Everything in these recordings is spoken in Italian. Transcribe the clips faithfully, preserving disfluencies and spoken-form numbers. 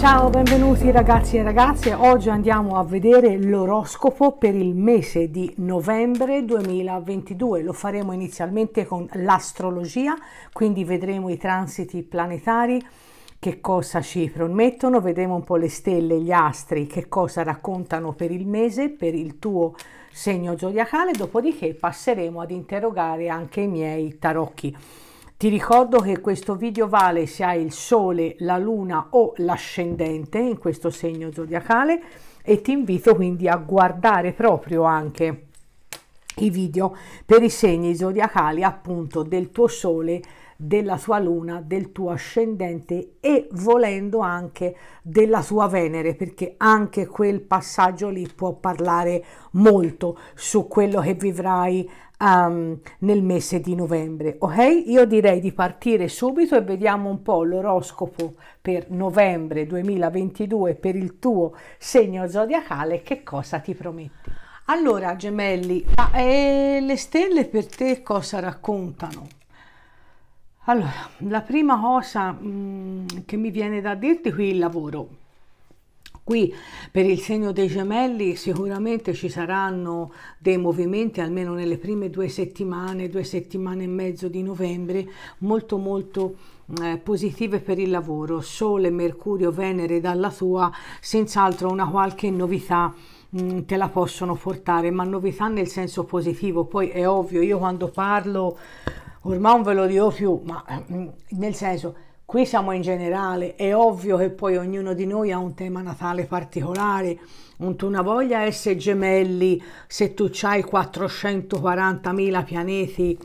Ciao, benvenuti ragazzi e ragazze. Oggi andiamo a vedere l'oroscopo per il mese di novembre duemilaventidue. Lo faremo inizialmente con l'astrologia, quindi vedremo i transiti planetari, che cosa ci promettono, vedremo un po' le stelle, gli astri, che cosa raccontano per il mese, per il tuo segno zodiacale, dopodiché passeremo ad interrogare anche i miei tarocchi. Ti ricordo che questo video vale se hai il sole, la luna o l'ascendente in questo segno zodiacale e ti invito quindi a guardare proprio anche i video per i segni zodiacali appunto del tuo sole, della tua luna, del tuo ascendente e volendo anche della tua Venere, perché anche quel passaggio lì può parlare molto su quello che vivrai um, nel mese di novembre. Ok, io direi di partire subito e vediamo un po' l'oroscopo per novembre duemilaventidue per il tuo segno zodiacale, che cosa ti promette. Allora Gemelli, ma, eh, le stelle per te cosa raccontano? Allora, la prima cosa mh, che mi viene da dirti qui è il lavoro. Qui per il segno dei Gemelli sicuramente ci saranno dei movimenti, almeno nelle prime due settimane, due settimane e mezzo di novembre, molto molto eh, positive per il lavoro. Sole, Mercurio, Venere dalla tua, senz'altro una qualche novità te la possono portare, ma novità nel senso positivo. Poi è ovvio, io quando parlo ormai non ve lo dico più, ma nel senso, qui siamo in generale, è ovvio che poi ognuno di noi ha un tema natale particolare, un tu una voglia essere Gemelli, se tu hai quattrocentoquarantamila pianeti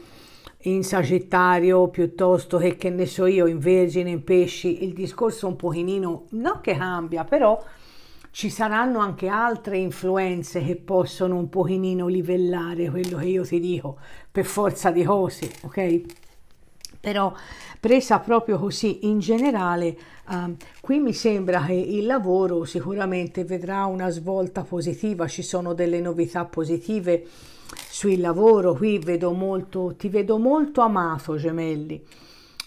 in Sagittario, piuttosto che che ne so io, in Vergine, in Pesci, il discorso un pochino, non che cambia, però ci saranno anche altre influenze che possono un pochino livellare quello che io ti dico, per forza di cose, ok? Però presa proprio così in generale, um, qui mi sembra che il lavoro sicuramente vedrà una svolta positiva, ci sono delle novità positive sul lavoro. Qui vedo molto, ti vedo molto amato Gemelli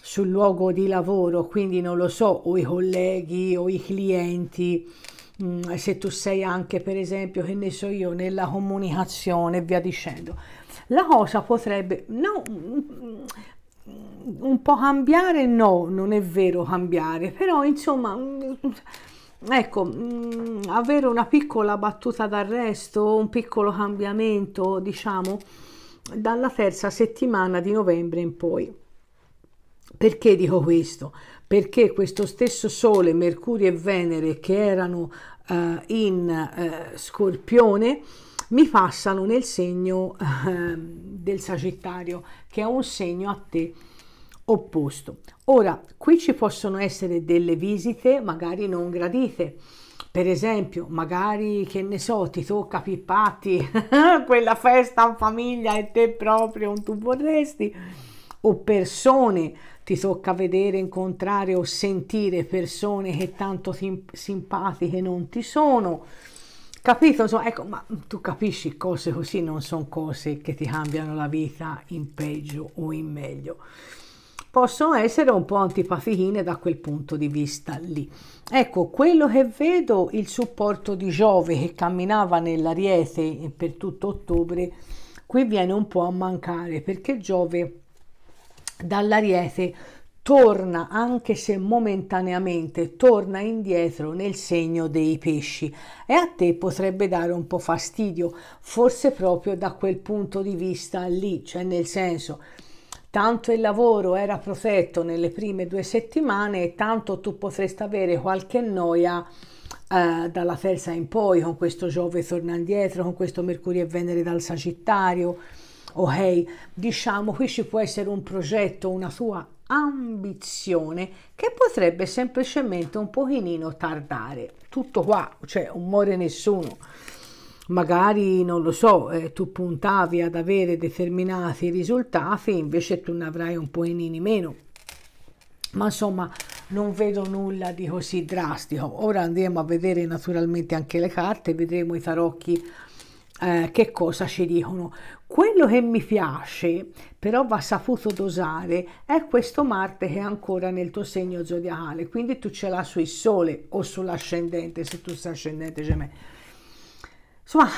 sul luogo di lavoro, quindi non lo so, o i colleghi o i clienti, se tu sei anche per esempio, che ne so io, nella comunicazione e via dicendo. La cosa potrebbe no, un po' cambiare, no, non è vero cambiare, però insomma, ecco, avere una piccola battuta d'arresto, un piccolo cambiamento, diciamo, dalla terza settimana di novembre in poi. Perché dico questo? Perché questo stesso Sole, Mercurio e Venere che erano uh, in uh, Scorpione mi passano nel segno uh, del Sagittario, che è un segno a te opposto. Ora, qui ci possono essere delle visite magari non gradite, per esempio magari, che ne so, ti tocca pippatti quella festa in famiglia e te proprio non tu vorresti, o persone, ti tocca vedere, incontrare o sentire persone che tanto simpatiche non ti sono, capito? Insomma, ecco, ma tu capisci, cose così non sono cose che ti cambiano la vita in peggio o in meglio, possono essere un po' antipatichine da quel punto di vista lì. Ecco, quello che vedo, il supporto di Giove che camminava nell'Ariete per tutto ottobre, qui viene un po' a mancare, perché Giove dall'Ariete torna, anche se momentaneamente, torna indietro nel segno dei Pesci e a te potrebbe dare un po' fastidio, forse proprio da quel punto di vista lì, cioè nel senso, tanto il lavoro era protetto nelle prime due settimane e tanto tu potresti avere qualche noia eh, dalla terza in poi, con questo Giove torna indietro, con questo Mercurio e Venere dal Sagittario. Ok, diciamo qui ci può essere un progetto, una tua ambizione che potrebbe semplicemente un pochino tardare, tutto qua, cioè non muore nessuno. Magari, non lo so, eh, tu puntavi ad avere determinati risultati, invece tu ne avrai un pochino meno, ma insomma non vedo nulla di così drastico. Ora andiamo a vedere naturalmente anche le carte, vedremo i tarocchi eh, che cosa ci dicono? Quello che mi piace, però va saputo dosare, è questo Marte che è ancora nel tuo segno zodiacale, quindi tu ce l'hai sul Sole o sull'ascendente, se tu sei ascendente Gemelli. Insomma,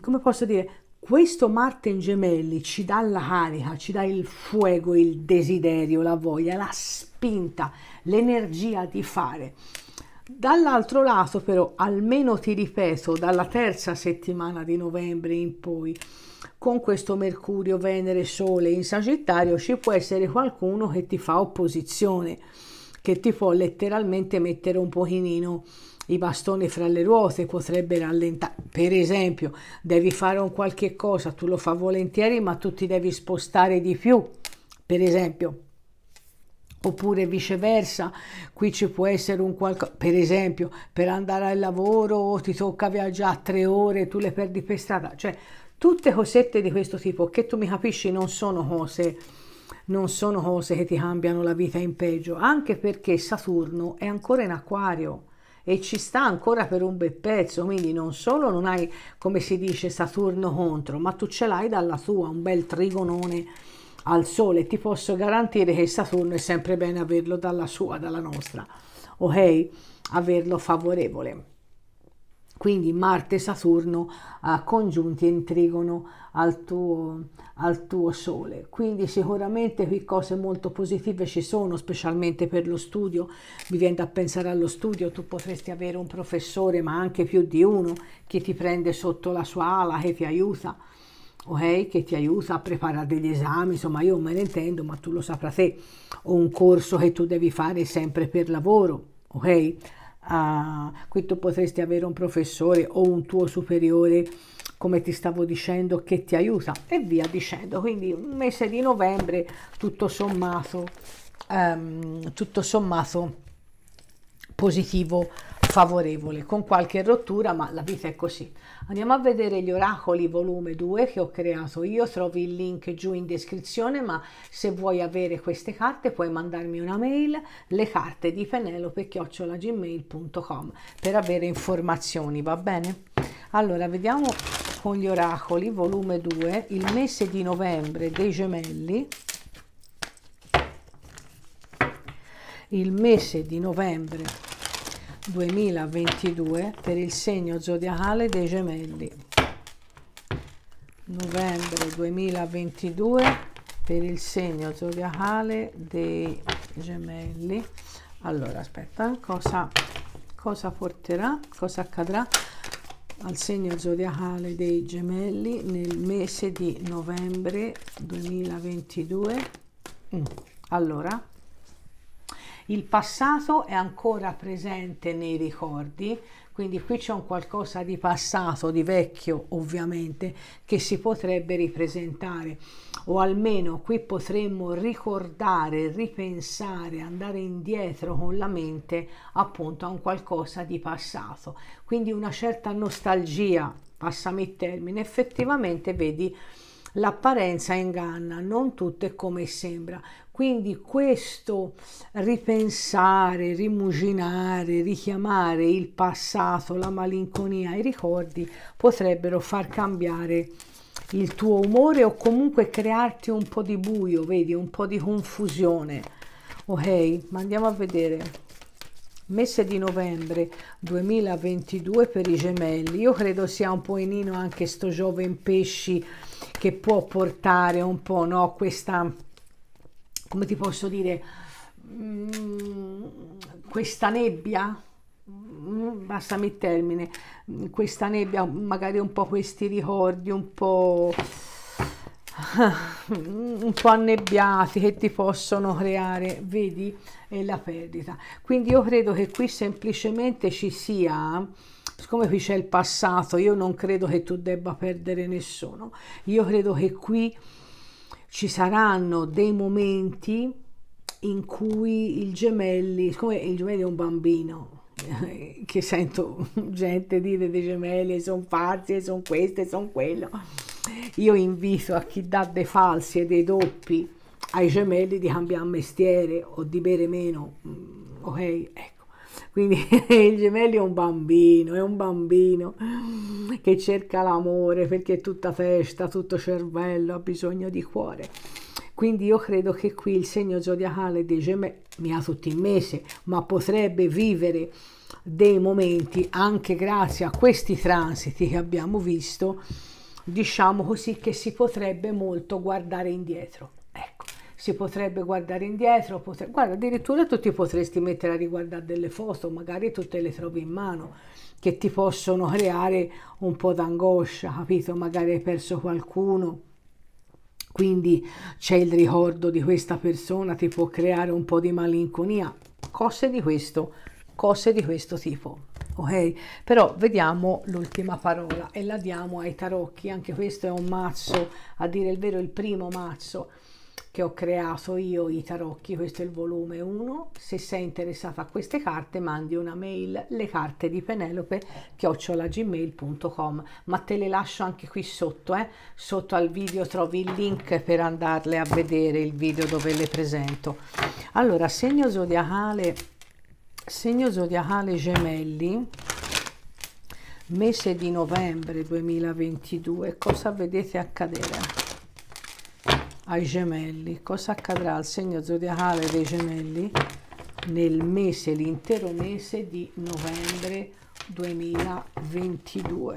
come posso dire, questo Marte in Gemelli ci dà la carica, ci dà il fuoco, il desiderio, la voglia, la spinta, l'energia di fare. Dall'altro lato però, almeno ti ripeto, dalla terza settimana di novembre in poi, con questo Mercurio, Venere, Sole in Sagittario, ci può essere qualcuno che ti fa opposizione, che ti può letteralmente mettere un pochino i bastoni fra le ruote, potrebbe rallentare. Per esempio, devi fare un qualche cosa, tu lo fai volentieri, ma tu ti devi spostare di più, per esempio. Oppure viceversa, qui ci può essere un qualcosa, per esempio, per andare al lavoro ti tocca viaggiare tre ore, tu le perdi per strada, cioè tutte cosette di questo tipo che tu mi capisci non sono cose, non sono cose che ti cambiano la vita in peggio, anche perché Saturno è ancora in Acquario e ci sta ancora per un bel pezzo, quindi non solo non hai, come si dice, Saturno contro, ma tu ce l'hai dalla tua, un bel trigonone al Sole. Ti posso garantire che Saturno è sempre bene averlo dalla sua, dalla nostra, ok? Averlo favorevole. Quindi Marte e Saturno uh, congiunti in trigono al tuo, al tuo Sole. Quindi sicuramente qui cose molto positive ci sono, specialmente per lo studio. Mi viene da pensare allo studio, tu potresti avere un professore, ma anche più di uno, che ti prende sotto la sua ala, che ti aiuta. Okay, che ti aiuta a preparare degli esami, insomma io me ne intendo, ma tu lo saprai te, o un corso che tu devi fare sempre per lavoro, ok? Uh, qui tu potresti avere un professore o un tuo superiore, come ti stavo dicendo, che ti aiuta e via dicendo. Quindi un mese di novembre tutto sommato, um, tutto sommato positivo, favorevole, con qualche rottura, ma la vita è così. Andiamo a vedere gli oracoli volume due che ho creato io, trovi il link giù in descrizione, ma se vuoi avere queste carte puoi mandarmi una mail, le carte di Penelope chiocciola gmail punto com, per avere informazioni, va bene? Allora vediamo con gli oracoli volume due il mese di novembre dei Gemelli. Il mese di novembre duemilaventidue per il segno zodiacale dei Gemelli. Novembre duemilaventidue per il segno zodiacale dei Gemelli. Allora, aspetta, cosa, cosa porterà, cosa accadrà al segno zodiacale dei Gemelli nel mese di novembre duemilaventidue? Mm. Allora, il passato è ancora presente nei ricordi, quindi qui c'è un qualcosa di passato, di vecchio ovviamente, che si potrebbe ripresentare, o almeno qui potremmo ricordare, ripensare, andare indietro con la mente appunto a un qualcosa di passato, quindi una certa nostalgia, passami il termine. Effettivamente vedi, l'apparenza inganna, non tutto è come sembra, quindi questo ripensare, rimuginare, richiamare il passato, la malinconia, i ricordi potrebbero far cambiare il tuo umore o comunque crearti un po' di buio, vedi, un po' di confusione, ok? Ma andiamo a vedere mese di novembre duemilaventidue per i Gemelli. Io credo sia un po' inino anche sto Giove in pesci, che può portare un po', no, questa, come ti posso dire, mh, questa nebbia, mh, passami il termine, mh, questa nebbia, magari un po' questi ricordi un po' un po' annebbiati che ti possono creare, vedi, e la perdita. Quindi io credo che qui semplicemente ci sia, siccome qui c'è il passato, io non credo che tu debba perdere nessuno, io credo che qui ci saranno dei momenti in cui il Gemelli, siccome il Gemelli è un bambino, che sento gente dire dei Gemelli sono pazzi, sono queste, sono quello. Io invito a chi dà dei falsi e dei doppi ai Gemelli di cambiare mestiere o di bere meno, ok? Ecco, Quindi il gemelli è un bambino, è un bambino che cerca l'amore perché è tutta testa, tutto cervello, ha bisogno di cuore. Quindi io credo che qui il segno zodiacale dei gemelli, mi ha tutto il mese, ma potrebbe vivere dei momenti anche grazie a questi transiti che abbiamo visto, diciamo così, che si potrebbe molto guardare indietro. Ecco, si potrebbe guardare indietro, potre... guarda, addirittura tu ti potresti mettere a riguardare delle foto, magari tu te le trovi in mano, che ti possono creare un po' d'angoscia, capito? Magari hai perso qualcuno, quindi c'è il ricordo di questa persona, ti può creare un po' di malinconia, cose di questo, cose di questo tipo, ok? Però vediamo l'ultima parola e la diamo ai tarocchi. Anche questo è un mazzo, a dire il vero il primo mazzo che ho creato io, i tarocchi, questo è il volume uno. Se sei interessata a queste carte mandi una mail, le carte di Penelope chiocciola gmail punto com, ma te le lascio anche qui sotto, eh? Sotto al video trovi il link per andarle a vedere, il video dove le presento. Allora, segno zodiacale, segno zodiacale gemelli, mese di novembre duemilaventidue, cosa vedete accadere ai gemelli? Cosa accadrà al segno zodiacale dei gemelli nel mese, l'intero mese di novembre duemilaventidue?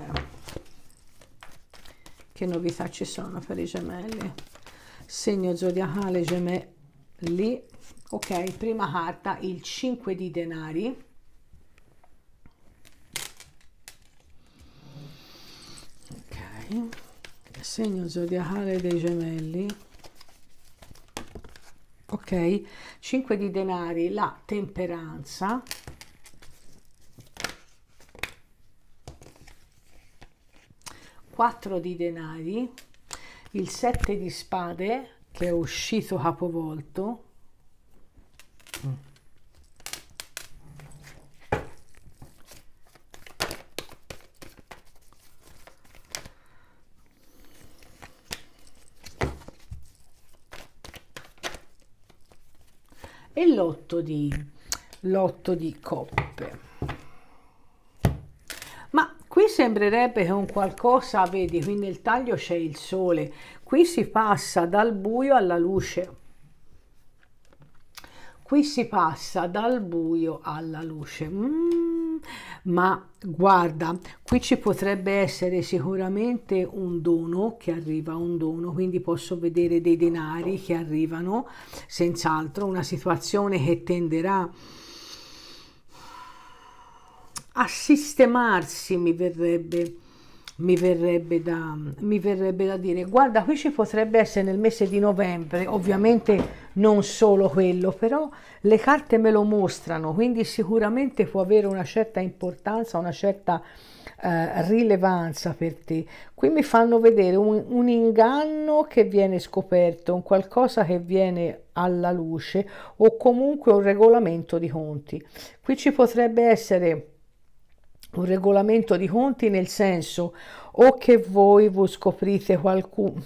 Che novità ci sono per i gemelli? Segno zodiacale gemelli, ok, prima carta, il cinque di denari. Ok, segno zodiacale dei gemelli. Ok, cinque di denari, la temperanza, quattro di denari, il sette di spade che è uscito capovolto, e l'otto di, l'otto di coppe. Ma qui sembrerebbe che un qualcosa, vedi, qui nel taglio c'è il sole, qui si passa dal buio alla luce, qui si passa dal buio alla luce, mm, ma guarda, qui ci potrebbe essere sicuramente un dono che arriva, un dono, quindi posso vedere dei denari che arrivano, senz'altro una situazione che tenderà a sistemarsi, mi verrebbe, mi verrebbe da, mi verrebbe da dire. Guarda, qui ci potrebbe essere nel mese di novembre, ovviamente non solo quello, però le carte me lo mostrano, quindi sicuramente può avere una certa importanza, una certa eh, rilevanza per te. Qui mi fanno vedere un, un inganno che viene scoperto, un qualcosa che viene alla luce, o comunque un regolamento di conti. Qui ci potrebbe essere un regolamento di conti, nel senso o che voi voi scoprite qualcuno,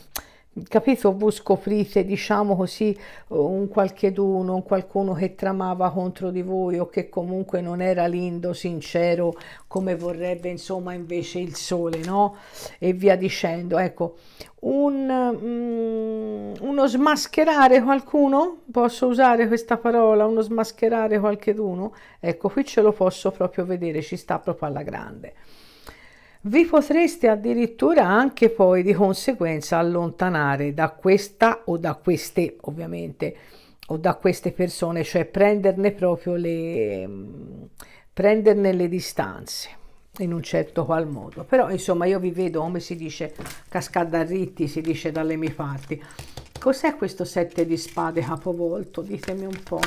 capito, voi scoprite, diciamo così, un qualcheduno, un qualcuno che tramava contro di voi, o che comunque non era lindo, sincero, come vorrebbe insomma invece il sole, no? E via dicendo. Ecco, un, mm, uno smascherare qualcuno, posso usare questa parola, uno smascherare qualcheduno? Ecco, qui ce lo posso proprio vedere, ci sta proprio alla grande. Vi potreste addirittura anche poi di conseguenza allontanare da questa o da queste, ovviamente, o da queste persone, cioè prenderne proprio le, prenderne le distanze in un certo qual modo. Però insomma io vi vedo, come si dice, cascada ritti, si dice dalle mie parti. Cos'è questo sette di spade capovolto? Ditemi un po'.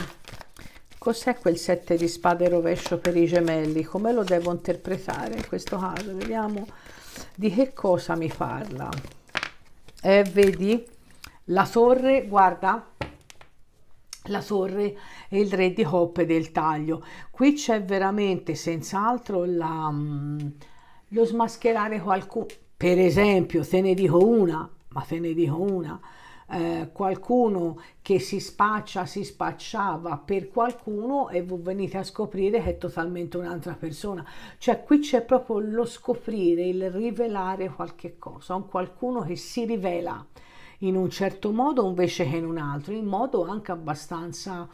Cos'è quel sette di spade rovescio per i gemelli? Come lo devo interpretare in questo caso? Vediamo di che cosa mi parla. Eh, vedi? La torre, guarda, la torre e il re di coppe del taglio. Qui c'è veramente, senz'altro, la, lo smascherare qualcuno. Per esempio, te ne dico una, ma te ne dico una. eh, qualcuno che si spaccia, si spacciava per qualcuno e voi venite a scoprire che è totalmente un'altra persona. Cioè qui c'è proprio lo scoprire, il rivelare qualche cosa, un qualcuno che si rivela in un certo modo invece che in un altro, in modo anche abbastanza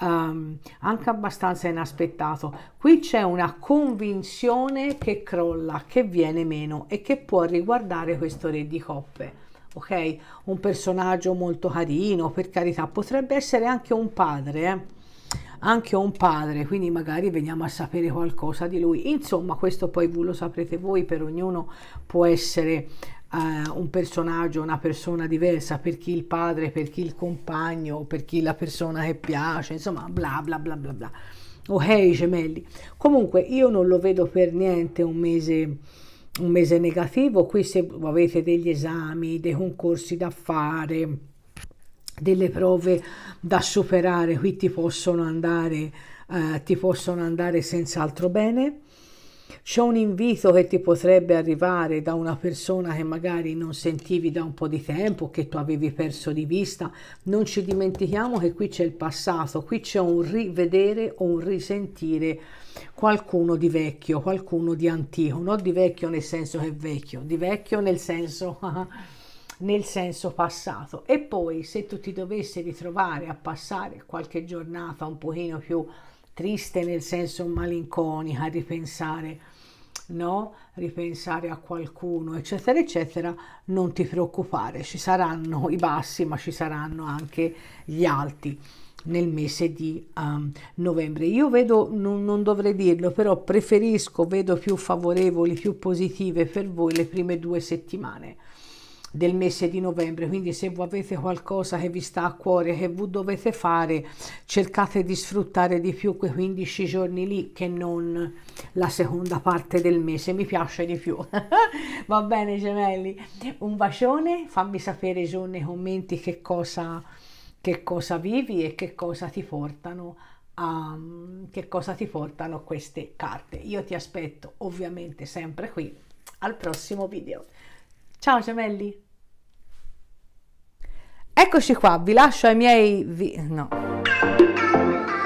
Um, anche abbastanza inaspettato. Qui c'è una convinzione che crolla, che viene meno e che può riguardare questo re di coppe, ok? Un personaggio molto carino, per carità, potrebbe essere anche un padre, eh? Anche un padre, quindi magari veniamo a sapere qualcosa di lui. Insomma, questo poi lo saprete voi, per ognuno può essere Uh, un personaggio, una persona diversa, per chi il padre, per chi il compagno, per chi la persona che piace, insomma bla bla bla bla bla. Ok, gemelli, comunque io non lo vedo per niente un mese un mese negativo. Qui se avete degli esami, dei concorsi da fare, delle prove da superare, qui ti possono andare uh, ti possono andare senz'altro bene. C'è un invito che ti potrebbe arrivare da una persona che magari non sentivi da un po' di tempo, che tu avevi perso di vista. Non ci dimentichiamo che qui c'è il passato, qui c'è un rivedere o un risentire qualcuno di vecchio, qualcuno di antico, non di vecchio nel senso che è vecchio, di vecchio nel senso, nel senso passato. E poi se tu ti dovessi ritrovare a passare qualche giornata un pochino più triste, nel senso malinconica, ripensare, no? Ripensare a qualcuno, eccetera, eccetera, non ti preoccupare, ci saranno i bassi, ma ci saranno anche gli alti nel mese di um, novembre. Io vedo, non, non dovrei dirlo, però preferisco, vedo più favorevoli, più positive per voi le prime due settimane del mese di novembre. Quindi se voi avete qualcosa che vi sta a cuore, che voi dovete fare, cercate di sfruttare di più quei quindici giorni lì che non la seconda parte del mese, mi piace di più. Va bene gemelli, un bacione, fammi sapere giù nei commenti che cosa, che cosa vivi e che cosa ti portano a, che cosa ti portano queste carte. Io ti aspetto ovviamente sempre qui al prossimo video. Ciao gemelli! Eccoci qua, vi lascio ai miei... Vi... no...